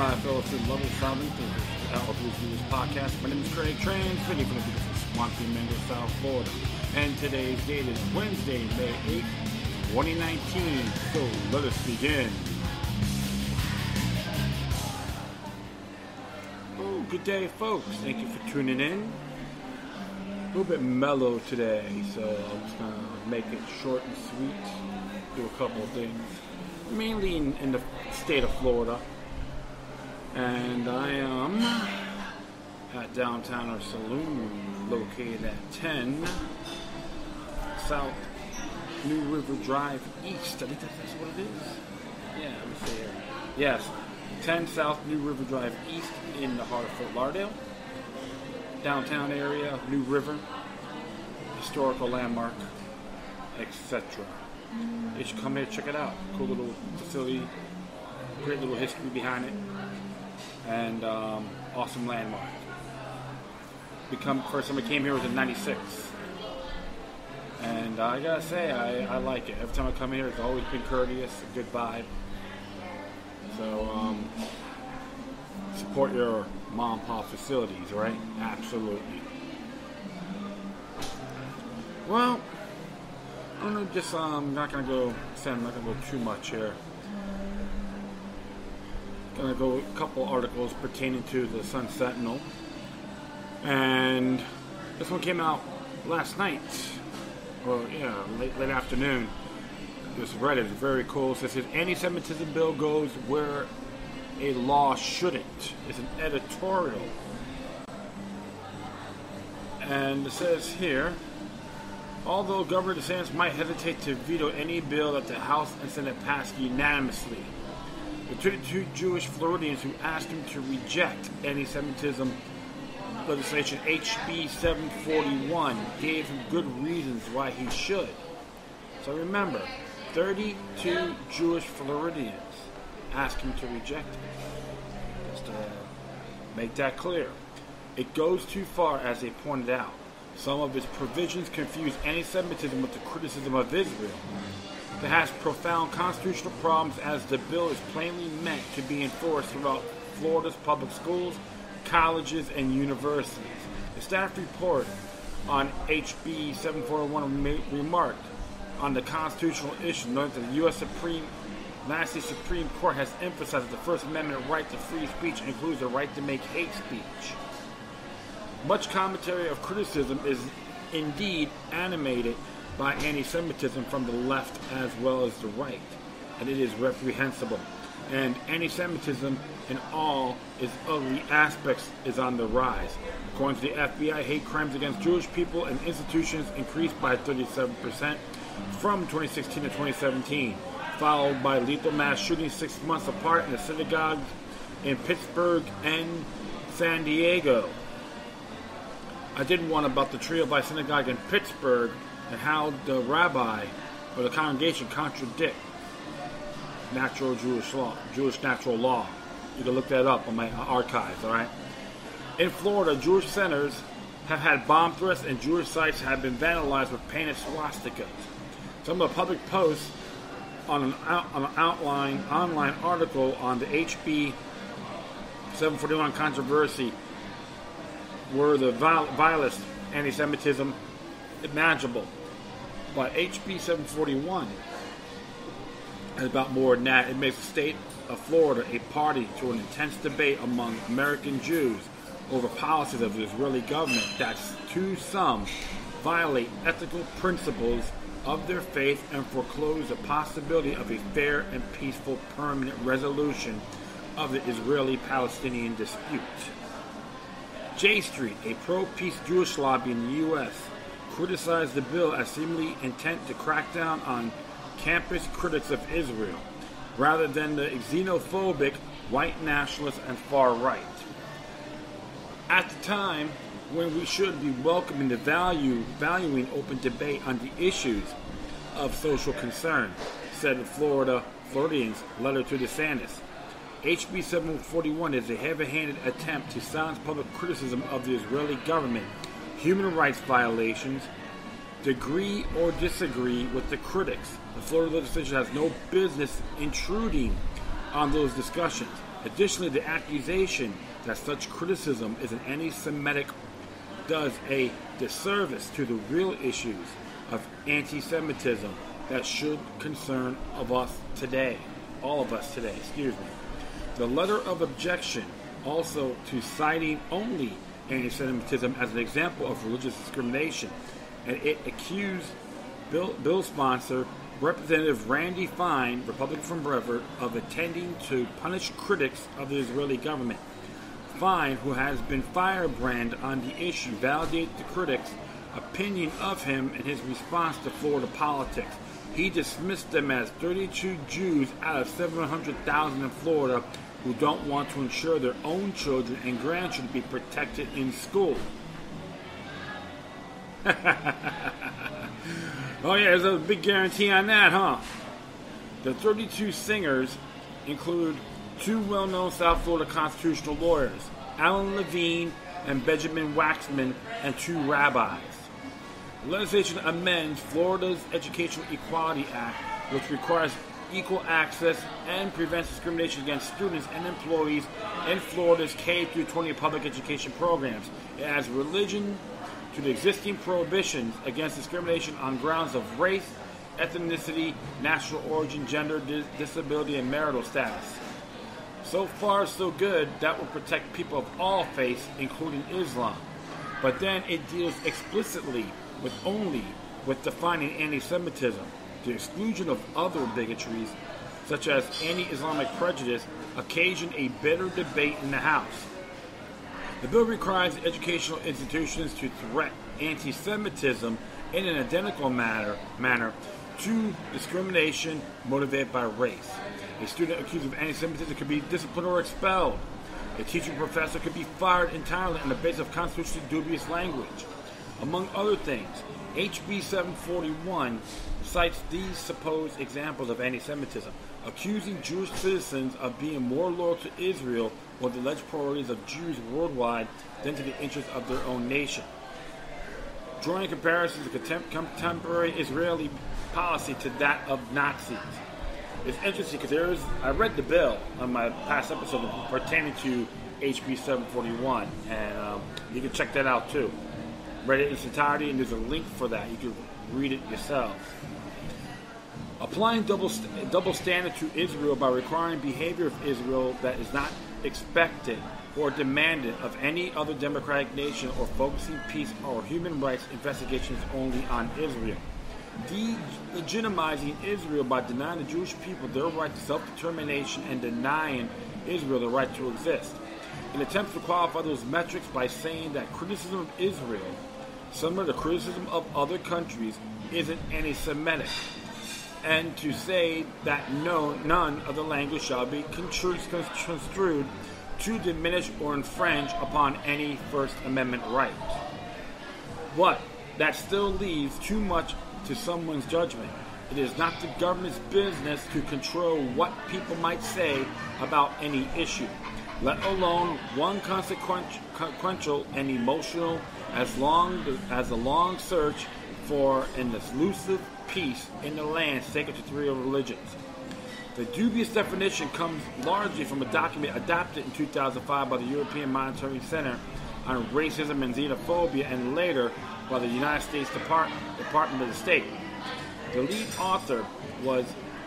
my fellows and lovely Southern to the Outlaws News Podcast. My name is Craig Tran, speaking from the beautiful swampy Mango, South Florida. And today's date is Wednesday, May 8th, 2019. So let us begin. Oh, good day, folks. Thank you for tuning in. A little bit mellow today, so I'm just going to make it short and sweet. Do a couple of things. Mainly in the state of Florida. And I am at Downtown Our Saloon, located at 10 South New River Drive East. I think that's what it is. Yeah, let me see here. Yes, 10 South New River Drive East in the heart of Fort Lauderdale. Downtown area, New River, historical landmark, etc. You should come here, check it out. Cool little facility, great little history behind it, and awesome landmark. First time I came here was in '96, and I gotta say I like it. Every time I come here, it's always been courteous, a good vibe. So support your mom and pop facilities, right? Absolutely. Well, I'm gonna just I'm not gonna go too much here. Gonna go a couple articles pertaining to the Sun Sentinel, and this one came out last night. Well, yeah, late afternoon. This Reddit is very cool. So it says anti-Semitism bill goes where a law shouldn't. It's an editorial, and it says here. Although Governor DeSantis might hesitate to veto any bill that the House and Senate passed unanimously, the 22 Jewish Floridians who asked him to reject anti-Semitism legislation HB 741 gave him good reasons why he should. So remember, 32 Jewish Floridians asked him to reject it. Just to make that clear. It goes too far, as they pointed out. Some of its provisions confuse anti-Semitism with the criticism of Israel. It has profound constitutional problems, as the bill is plainly meant to be enforced throughout Florida's public schools, colleges, and universities. The staff report on HB 741 remarked on the constitutional issue, noting that the U.S. Supreme Court has emphasized that the First Amendment right to free speech includes the right to make hate speech. Much commentary of criticism is indeed animated by anti-Semitism from the left as well as the right, and it is reprehensible. And anti-Semitism in all its ugly aspects is on the rise. According to the FBI, hate crimes against Jewish people and institutions increased by 37% from 2016 to 2017, followed by lethal mass shootings 6 months apart in the synagogues in Pittsburgh and San Diego. I did one about the trio by synagogue in Pittsburgh and how the rabbi or the congregation contradict Jewish natural law. You can look that up on my archives, all right? In Florida, Jewish centers have had bomb threats and Jewish sites have been vandalized with painted swastikas. Some of the public posts on an online article on the HB 741 controversy were the vilest anti-Semitism imaginable. But HB 741 is about more than that. It makes the state of Florida a party to an intense debate among American Jews over policies of the Israeli government that, to some, violate ethical principles of their faith and foreclose the possibility of a fair and peaceful permanent resolution of the Israeli-Palestinian dispute. J Street, a pro-peace Jewish lobby in the U.S., criticized the bill as seemingly intent to crack down on campus critics of Israel, rather than the xenophobic, white nationalists, and far right. At the time when we should be welcoming the valuing open debate on the issues of social concern, said the Floridian's letter to DeSantis. HB 741 is a heavy-handed attempt to silence public criticism of the Israeli government, human rights violations, agree or disagree with the critics. The Florida legislature has no business intruding on those discussions, Additionally, the accusation that such criticism is an anti-Semitic does a disservice to the real issues of anti-Semitism that should concern of us today, all of us today, excuse me. The letter of objection also to citing only anti-Semitism as an example of religious discrimination, and it accused bill sponsor Representative Randy Fine, Republican from Brevard, of intending to punish critics of the Israeli government. Fine, who has been firebrand on the issue, validated the critics' opinion of him in his response to Florida politics. He dismissed them as 32 Jews out of 700,000 in Florida who don't want to ensure their own children and grandchildren be protected in school. Oh yeah, there's a big guarantee on that, huh? The 32 singers include two well-known South Florida constitutional lawyers, Alan Levine and Benjamin Waxman, and two rabbis. The legislation amends Florida's Educational Equality Act, which requires equal access and prevents discrimination against students and employees in Florida's K-20 public education programs. It adds religion to the existing prohibitions against discrimination on grounds of race, ethnicity, national origin, gender, disability, and marital status. So far, so good. That will protect people of all faiths, including Islam. But then it deals explicitly with only with defining anti-Semitism, the exclusion of other bigotries, such as anti-Islamic prejudice, occasioned a bitter debate in the House. The bill requires educational institutions to threat anti-Semitism in an identical manner to discrimination motivated by race. A student accused of anti-Semitism could be disciplined or expelled. A teacher or professor could be fired entirely on the basis of constitutionally dubious language. Among other things, HB 741 cites these supposed examples of anti-Semitism, accusing Jewish citizens of being more loyal to Israel or the alleged priorities of Jews worldwide than to the interests of their own nation. Drawing comparisons to contemporary Israeli policy to that of Nazis. It's interesting because I read the bill on my past episode pertaining to HB 741, and you can check that out too. Read it in its entirety, and there's a link for that. You can read it yourself. Applying double standard to Israel by requiring behavior of Israel that is not expected or demanded of any other democratic nation, or focusing peace or human rights investigations only on Israel. Delegitimizing Israel by denying the Jewish people their right to self-determination and denying Israel the right to exist. An attempt to qualify those metrics by saying that criticism of Israel, similar to criticism of other countries, isn't anti-Semitic, and to say that none of the language shall be construed to diminish or infringe upon any First Amendment right. But that still leaves too much to someone's judgment. It is not the government's business to control what people might say about any issue, let alone one consequential and emotional, as a long search for an elusive peace in the land sacred to three religions. The dubious definition comes largely from a document adopted in 2005 by the European Monetary Center on Racism and Xenophobia, and later by the United States Department of State. The lead author was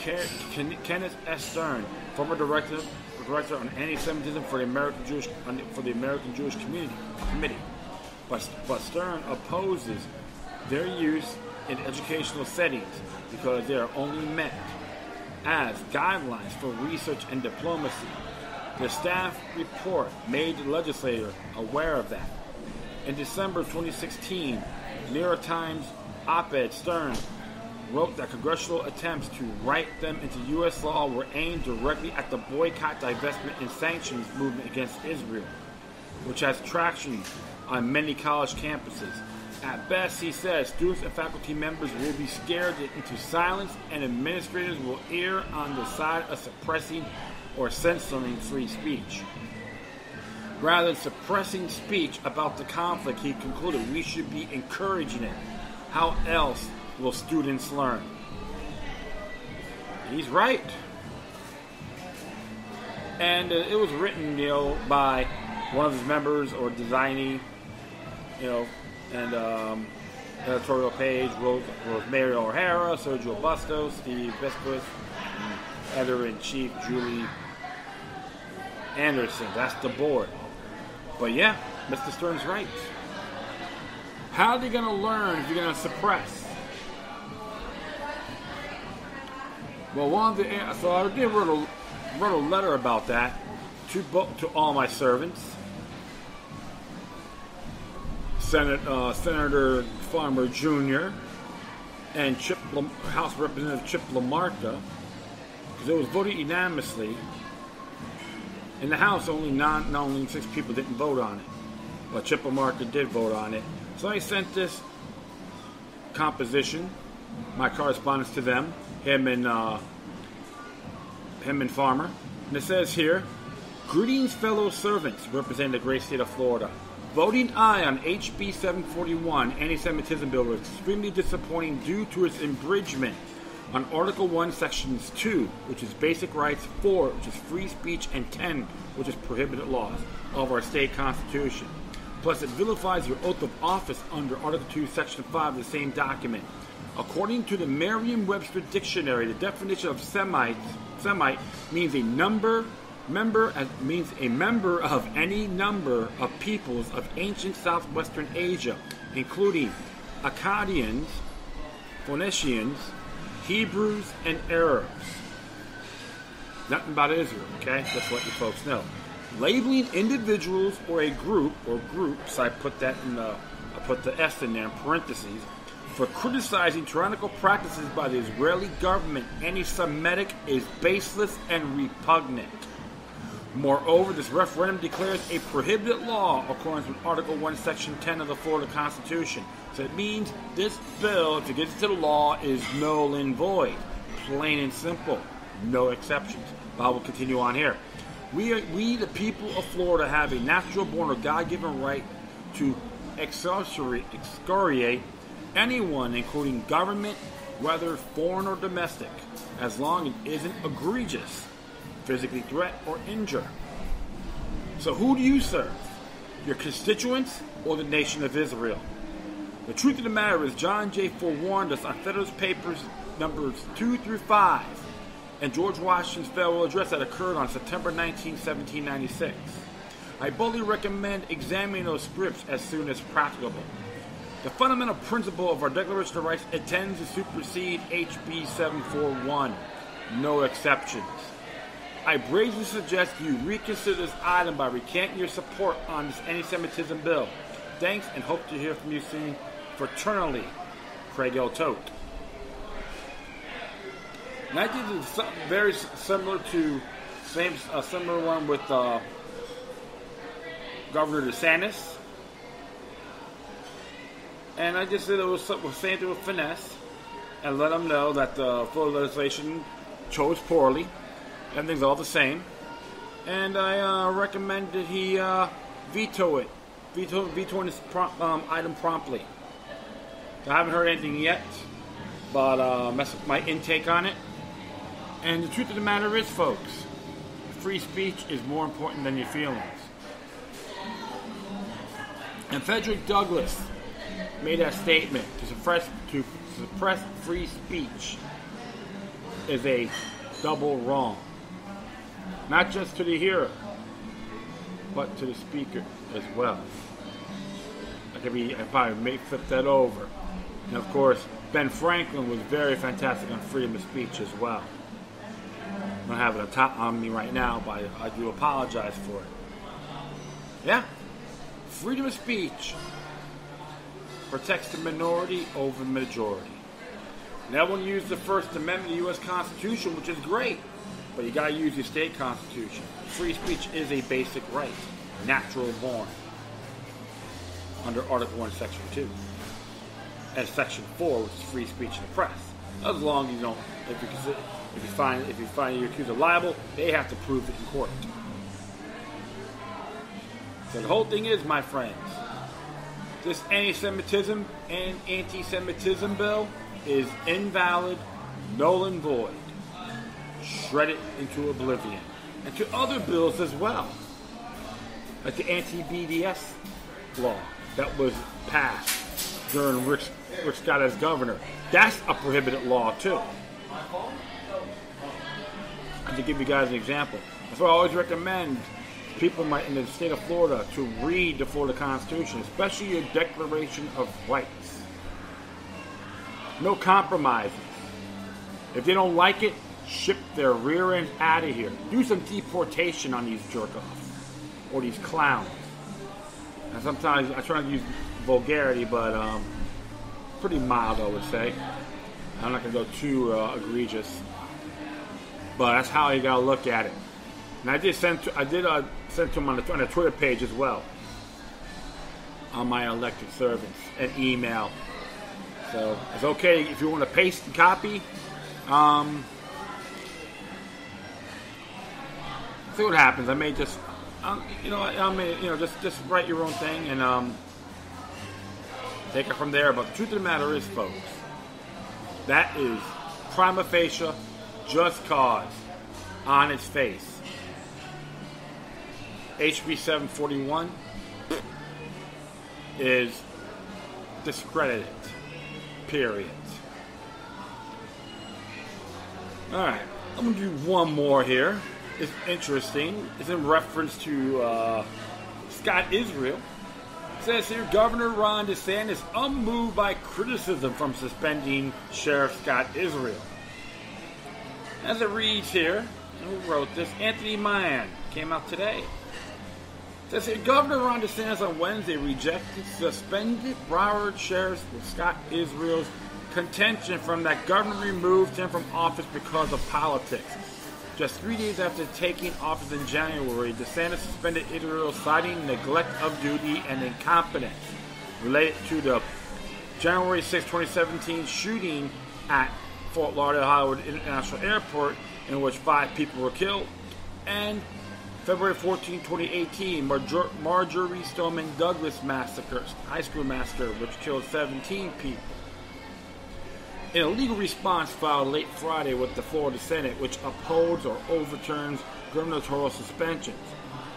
Kenneth S. Stern, former director on anti-Semitism for the American Jewish Community Committee. But Stern opposes their use in educational settings because they are only meant as guidelines for research and diplomacy. The staff report made the legislator aware of that. In December 2016, New York Times op-ed, Stern wrote that congressional attempts to write them into U.S. law were aimed directly at the boycott, divestment, and sanctions movement against Israel, which has traction on many college campuses. At best, he says, students and faculty members will be scared into silence, and administrators will err on the side of suppressing or censoring free speech. Rather than suppressing speech about the conflict, he concluded, we should be encouraging it. How else will students learn? He's right. And it was written, you know, by one of his members or designee, you know, and editorial page wrote Mary O'Hara, Sergio Bustos, Steve Bisquist, and editor-in-chief Julie Anderson. That's the board. But yeah, Mr. Stern's right. How are they going to learn if you're going to suppress? Well, so I did wrote a letter about that to all my servants. Senator Farmer Jr. and House Representative Chip LaMarca, because it was voted unanimously. In the House, only six people didn't vote on it, but Chip LaMarca did vote on it. So I sent this composition, my correspondence to them, him and Farmer. And it says here, "Greetings, fellow servants representing the great state of Florida. Voting aye on HB 741 anti-Semitism bill was extremely disappointing due to its abridgment on Article 1, Sections 2, which is basic rights, 4, which is free speech, and 10, which is prohibited laws of our state constitution. Plus, it vilifies your oath of office under Article 2, Section 5 of the same document. According to the Merriam-Webster Dictionary, the definition of Semite means a member of any number of peoples of ancient southwestern Asia, including Akkadians, Phoenicians, Hebrews, and Arabs." Nothing about Israel, okay? That's what you folks know. "Labeling individuals or a group or groups," I put the S in there in parentheses, "for criticizing tyrannical practices by the Israeli government, anti-Semitic, is baseless and repugnant. Moreover, this referendum declares a prohibited law according to Article 1, Section 10 of the Florida Constitution." So it means this bill, if it gets to the law, is null and void. Plain and simple. No exceptions. But I will continue on here. "We, the people of Florida, have a natural-born or God-given right to excoriate anyone, including government, whether foreign or domestic, as long as it isn't egregious, physically threat, or injure. So who do you serve? Your constituents or the nation of Israel? The truth of the matter is John J. forewarned us on Federalist Papers numbers 2 through 5 and George Washington's farewell address that occurred on September 19, 1796. I boldly recommend examining those scripts as soon as practicable. The fundamental principle of our Declaration of Rights intends to supersede HB 741. No exceptions. I bravely suggest you reconsider this item by recanting your support on this anti-Semitism bill. Thanks, and hope to hear from you soon. Fraternally, Craig L. Tote." And I did something very similar to similar one with Governor DeSantis, and I just said it was saying to a finesse and let them know that the Florida legislation chose poorly. Everything's all the same. And I recommend that he veto it. Vetoing this item promptly. I haven't heard anything yet, but mess with my intake on it. And the truth of the matter is, folks, free speech is more important than your feelings. And Frederick Douglass made that statement: to suppress free speech is a double wrong. Not just to the hearer, but to the speaker as well. I probably may flip that over. And of course, Ben Franklin was very fantastic on freedom of speech as well. I don't have it on me right now, but I do apologize for it. Yeah, freedom of speech protects the minority over the majority. And everyone used the First Amendment of the U.S. Constitution, which is great, but you got to use your state constitution. Free speech is a basic right, natural born, under Article 1, Section 2, and Section 4, which is free speech in the press. As long as you don't, if you find your accuser liable, they have to prove it in court. So the whole thing is, my friends, this anti-Semitism and anti-Semitism bill is invalid, null and void. Shred it into oblivion. and to other bills as well, like the anti-BDS law that was passed during Rick Scott as governor. That's a prohibited law too. And to give you guys an example, that's why I always recommend people in the state of Florida to read the Florida Constitution, especially your Declaration of Rights. No compromises. If they don't like it, ship their rear end out of here. Do some deportation on these jerk-offs or these clowns. And sometimes I try to use vulgarity, but pretty mild, I would say. I'm not going to go too egregious, but that's how you got to look at it. And I did send to him on a Twitter page as well, on my elected servants, an email. So it's okay if you want to paste and copy. See what happens. I may just, just write your own thing and take it from there. But the truth of the matter is, folks, that is prima facie just cause on its face. HB 741 is discredited. Period. Alright, I'm going to do one more here. It's interesting. It's in reference to Scott Israel. It says here, Governor Ron DeSantis is unmoved by criticism from suspending Sheriff Scott Israel. As it reads here, who wrote this? Anthony Mayan. Came out today. It says Governor Ron DeSantis on Wednesday rejected suspended Broward Sheriff Scott Israel's contention from that governor removed him from office because of politics. Just 3 days after taking office in January, DeSantis suspended Israel, citing neglect of duty and incompetence related to the January 6, 2017 shooting at Fort Lauderdale Hollywood International Airport, in which 5 people were killed, and February 14, 2018, Marjorie Stoneman Douglas massacre, high school massacre, which killed 17 people. In a legal response filed late Friday with the Florida Senate, which upholds or overturns gubernatorial suspensions,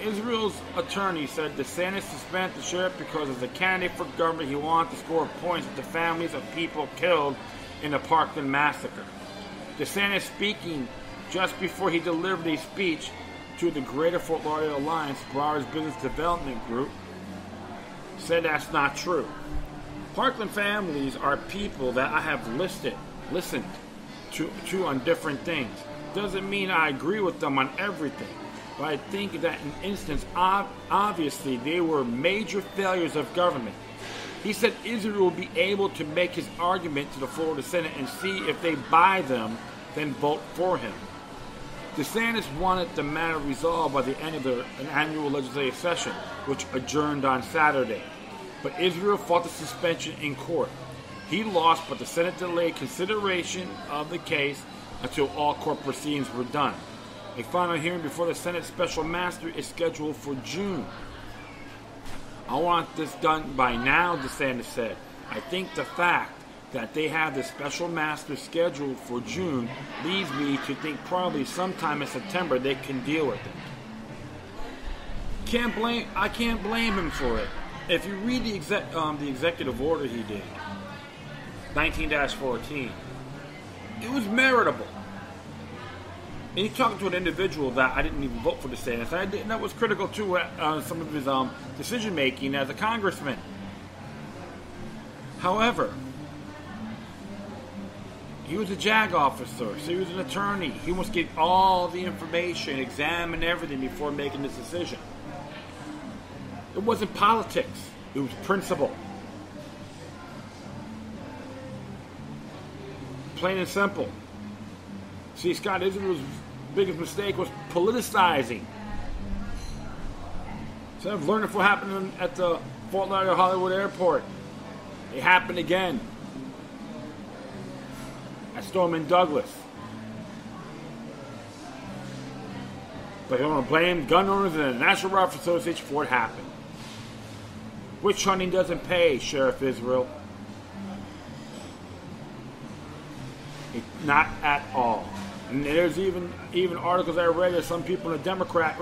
Israel's attorney said DeSantis suspended the sheriff because as a candidate for governor, he wanted to score points with the families of people killed in the Parkland massacre. DeSantis speaking just before he delivered a speech to the Greater Fort Lauderdale Alliance, Broward's Business Development Group, said that's not true. Parkland families are people that I have listened to on different things. Doesn't mean I agree with them on everything, but I think that in instance, obviously, they were major failures of government. He said Israel will be able to make his argument to the Florida Senate and see if they buy them, then vote for him. DeSantis wanted the matter resolved by the end of an annual legislative session, which adjourned on Saturday. But Israel fought the suspension in court. He lost, but the Senate delayed consideration of the case until all court proceedings were done. A final hearing before the Senate Special Master is scheduled for June. I want this done by now, DeSantis said. I think the fact that they have the special master scheduled for June leads me to think probably sometime in September they can deal with it. I can't blame him for it. If you read the executive order he did, 19-14, it was meritable. And he's talking to an individual that I didn't even vote for DeSantis. And that was critical to some of his decision making as a congressman. However, he was a JAG officer, so he was an attorney. He must get all the information, examine everything before making this decision. It wasn't politics, it was principle. Plain and simple. See, Scott Israel's biggest mistake was politicizing. Instead of learning what happened at the Fort Lauderdale Hollywood Airport, it happened again. Stoneman Douglas. But they want to blame gun owners and the National Rifle Association for what happened. Witch hunting doesn't pay, Sheriff Israel. Not at all. And there's even articles I read that some people in the Democrats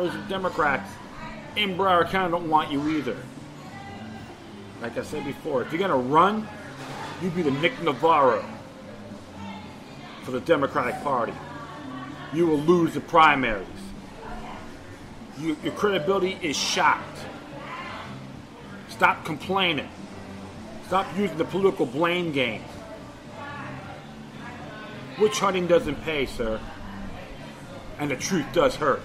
in Broward County don't want you either. Like I said before, if you're gonna run, you be the Nick Navarro for the Democratic Party. You will lose the primaries. Your credibility is shot. Stop complaining. Stop using the political blame game. Witch hunting doesn't pay, sir. And the truth does hurt.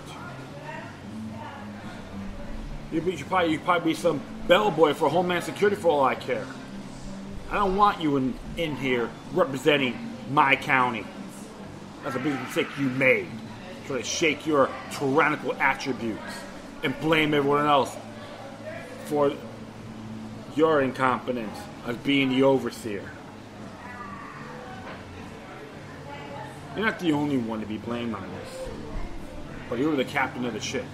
You'd probably be some bellboy for Homeland Security for all I care. I don't want you in here representing my county. That's a big mistake you made. Try to shake your tyrannical attributes and blame everyone else for your incompetence as being the overseer. You're not the only one to be blamed on this, but you were the captain of the ship.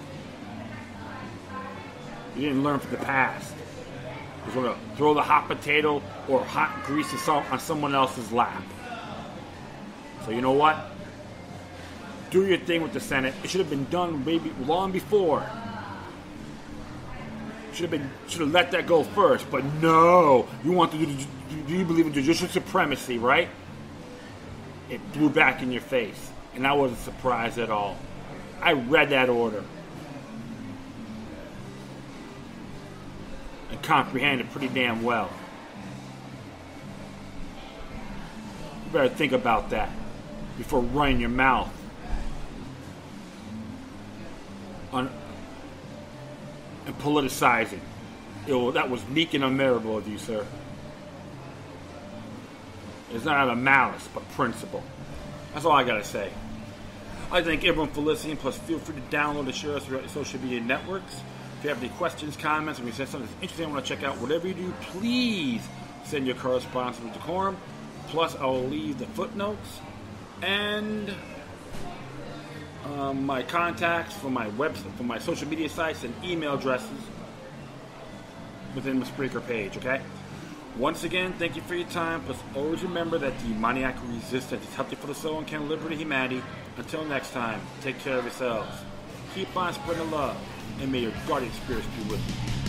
You didn't learn from the past. You just want to throw the hot potato or hot grease and salt on someone else's lap. So you know what? Do your thing with the Senate. It should have been done maybe long before. Should have let that go first. But no, you want to do you believe in judicial supremacy, right? It blew back in your face, and I wasn't surprised at all. I read that order and comprehended pretty damn well. You better think about that before running your mouth and politicizing. That was meek and unmerable of you, sir. It's not out of malice, but principle. That's all I gotta say. I thank everyone for listening. Plus, feel free to download and share us throughout your social media networks. If you have any questions, comments, or you said something that's interesting, I want to check out. Whatever you do, please send your correspondence with decorum. Plus, I will leave the footnotes and my contacts for my website, for my social media sites, and email addresses within the Spreaker page. Okay. Once again, thank you for your time, plus always remember that the demoniac resistance is healthy for the soul and can liberate humanity. Until next time, take care of yourselves, keep on spreading the love, and may your guardian spirits be with you.